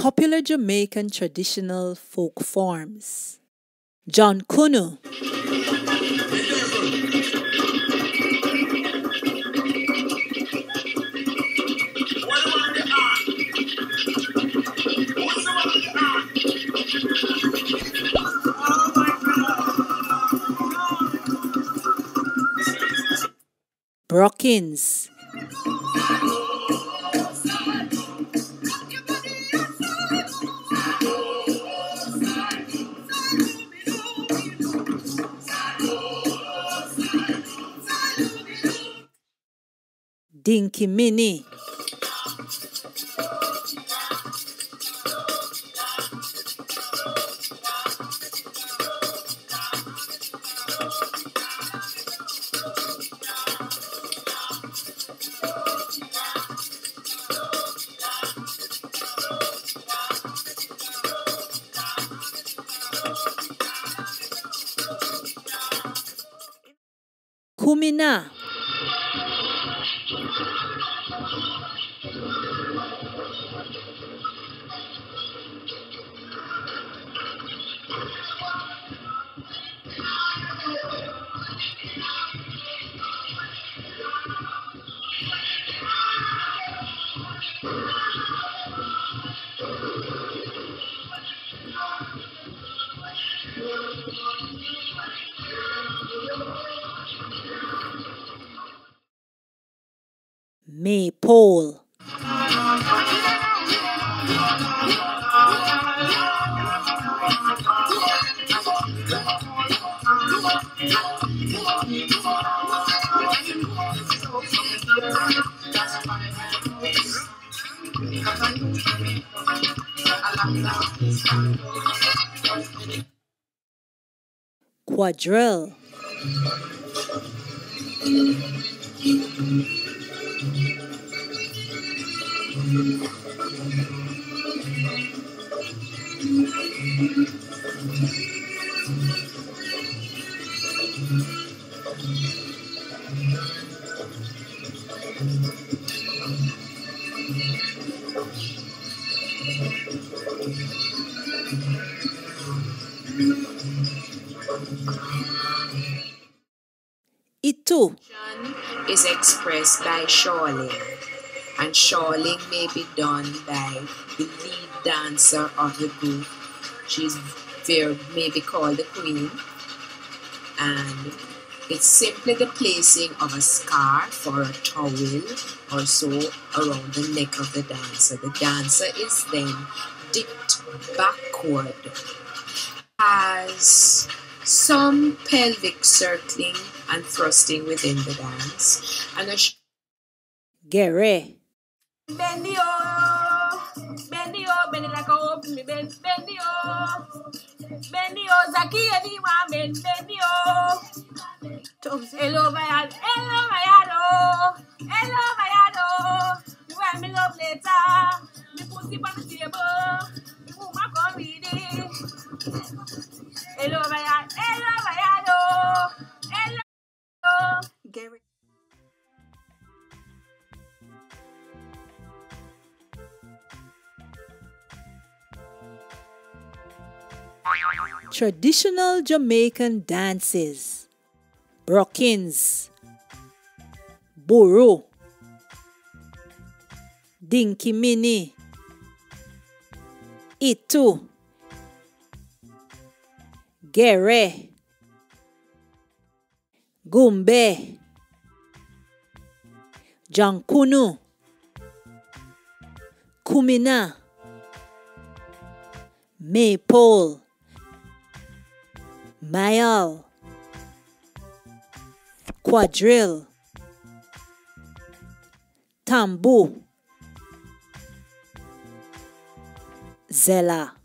Popular Jamaican traditional folk forms. Jonkonnu. Bruckins. Dinki Mini. Kumina. Maypole. Quadrille. Ettu is expressed by shawling, and shawling may be done by the lead dancer of the group. She's may be called the queen, and it's simply the placing of a scarf or a towel or so around the neck of the dancer. The dancer is then dipped backward, has some pelvic circling and thrusting within the dance, and a Gerreh. Bendy oh, bendy oh, bendy like a hoop, bendy oh, Zaki ye di bendio, hello Bayad oh, hello Bayad oh, you want me love letter, me put it on the table, me put my cup with it, hello Bayad oh, hello Gerreh. Traditional Jamaican dances. Bruckins, Buru, Dinki Mini, Ettu, Gerreh, Gumbeh, Jonkonnu, Kumina, Maypole, Mayal, Quadrille, Tambu, Zella.